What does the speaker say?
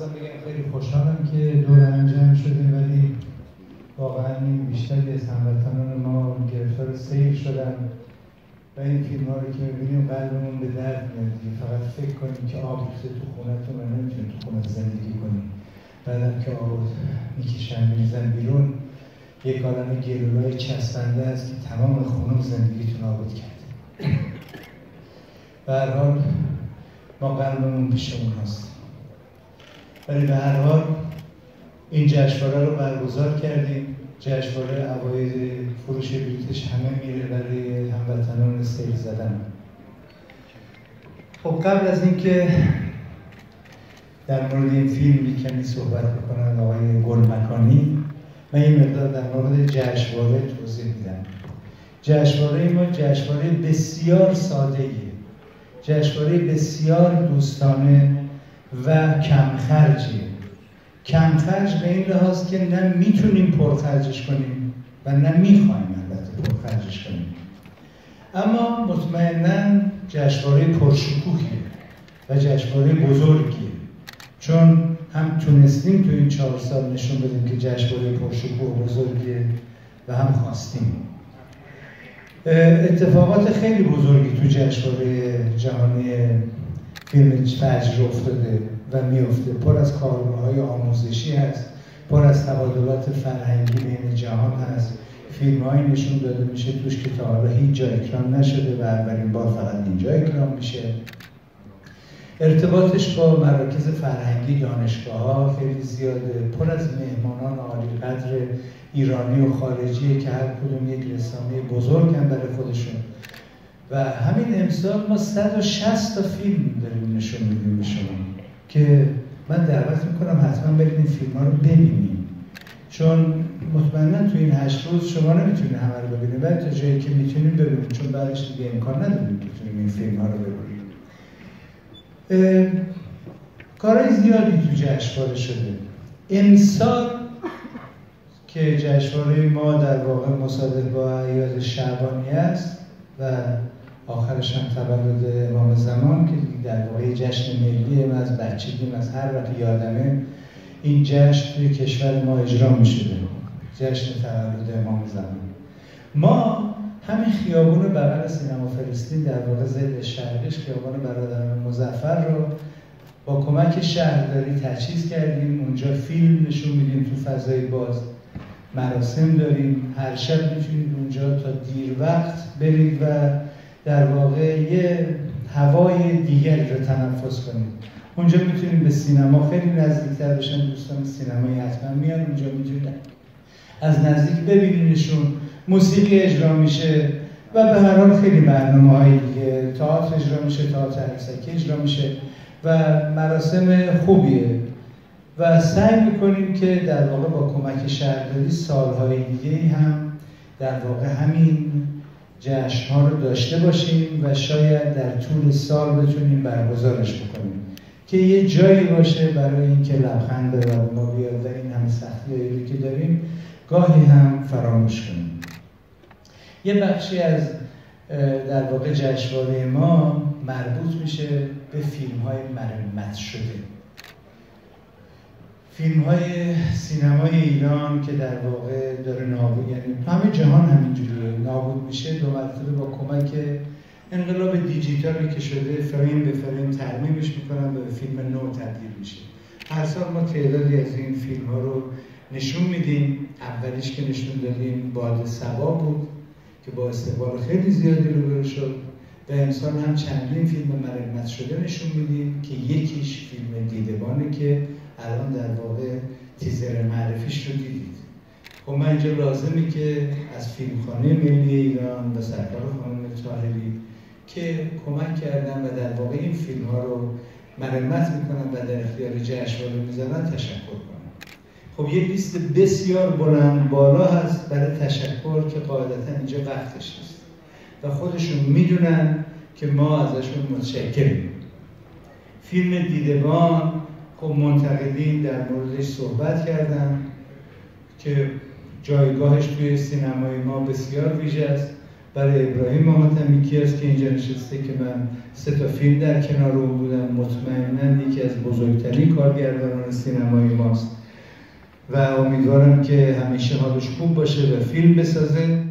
خواستم بگم خیلی خوشحالم که دور هم جمع شده، ولی واقعا بیشتری از هموطنان ما گرفتار سیل شدن و این فیلم ها رو که میبینیم قلبمون به درد میاد. فقط فکر کنیم که آب ریخته تو خونتون و نمیتونیم تو خونت زندگی کنیم. بعدم که آب میکشن میریزن بیرون، یک عالمه گلوله‌های چسبنده است که تمام خونه زندگیتون آباد کرده. به هر حال ما قلبمون پیش اوناست، ولی به هر حال این جشنواره رو برگزار کردیم. جشنواره عواید فروش بلیتش همه میره برای هموطنان سیل زدن. خب قبل از اینکه در مورد این فیلم کمی صحبت بکنم آقای گلمکانی، من این مقدار در مورد جشنواره توضیح میدم. جشنواره ما جشنواره بسیار ساده‌ایه، جشنواره بسیار دوستانه و کمخرجیه. کمخرج به این لحاظ که نه میتونیم پرخرجش کنیم و نه میخوایم البته پرخرجش کنیم. اما مطمئنا جشنواره پرشکوهیه و جشنواره بزرگیه، چون هم تونستیم تو این 4 سال نشون بدیم که جشنواره پرشکوه و بزرگیه و هم خواستیم. اتفاقات خیلی بزرگی تو جشنواره جهانی فیلم فجر افتاده و میفته. پر از کارگاه‌های آموزشی هست، پر از تبادلات فرهنگی بین جهان هست، فیلم‌هایی نشون داده میشه توش که تا حالا هیچ جا اکران نشده و اولین بار فقط اینجا اکران میشه. ارتباطش با مراکز فرهنگی دانشگاه‌ها خیلی زیاده، پر از مهمانان عالی‌قدر ایرانی و خارجی که هر کدوم یک رسانه بزرگ هم برای خودشون. و همین امسال ما 160 تا فیلم داریم نشون میدیم به شما که من دعوت میکنم حتما برید این فیلم ها رو ببینید، چون مطمئنا تو این 8 روز شما نمیتونید همه رو ببینید، ولی تا جایی که میتونید ببینید، چون بعدش دیگه امکان نداریم بتونیم این فیلم ها رو ببینید. کارهای زیادی تو جشنواره شده. امسال که جشنواره ما در واقع مصادف با اعیاد شعبانی است و آخرش هم تولد امام زمان که در واقع جشن ملی ما از بچگیم، از هر وقت یادمه این جشن توی کشور ما اجرا می‌شده، جشن تولد امام زمان. ما همین خیابون بغل سینما فلسطین، در واقع ضد شهرش، خیابان برادران مظفر رو با کمک شهرداری تجهیز کردیم. اونجا فیلم نشون میدیم تو فضای باز، مراسم داریم، هر شب میتونید اونجا تا دیر وقت برید و در واقع یه هوای دیگری رو تنفس کنید. اونجا میتونید به سینما خیلی نزدیکتر بشن، دوستان سینمایی حتما میان اونجا، میتونید از نزدیک ببینیدشون. موسیقی اجرا میشه و به هر حال خیلی برنامه‌هایی، تئاتر اجرا میشه، تئاتر عکسکی اجرا میشه و مراسم خوبیه. و سعی میکنیم که در واقع با کمک شهرداری سالهای دیگه هم در واقع همین جشن‌ها رو داشته باشیم و شاید در طول سال بتونیم برگزارش بکنیم که یه جایی باشه برای اینکه لبخند به لب ما بیاد و این همه سختی‌هایی که داریم گاهی هم فراموش کنیم. یه بخشی از در واقع جشنواره ما مربوط میشه به فیلم‌های مرمت شده، فیلم‌های سینمای ایران که در واقع داره نابود، یعنی همه جهان همینجوریه، نابود میشه. دو مرتبه با کمک انقلاب دیجیتالی که شده فریم به فریم ترمیمش میکنن و به فیلم نو تبدیل میشه. هر سال ما تعدادی از این فیلم‌ها رو نشون میدیم. اولیش که نشون دادیم باد صبا بود که با استقبال خیلی زیادی روبرو شد و امسال هم چندین فیلم مرمت شده نشون میدیم که یکیش فیلم دیدبانه که الان در واقع تیزر معرفیش رو دیدید. خب من اینجا لازمه که از فیلمخانه ملی ایران و سرکار خانم طاهری که کمک کردن و در واقع این فیلم ها رو مرمت میکنن و در اختیار جشنواره میذارن تشکر کنم. خب یه لیست بسیار بلند بالا هست برای تشکر که قاعدتا اینجا وقتش هست و خودشون میدونن که ما ازشون متشکریم. فیلم دیدبان، خب منتقدین در موردش صحبت کردن که جایگاهش توی سینمای ما بسیار ویژه است برای ابراهیم حاتم یکی از که اینجا نشسته که من سه تا فیلم در کنار او بودم، مطمئناً یکی از بزرگترین کارگردانان سینمای ماست و امیدوارم که همیشه حالش خوب باشه و فیلم بسازه.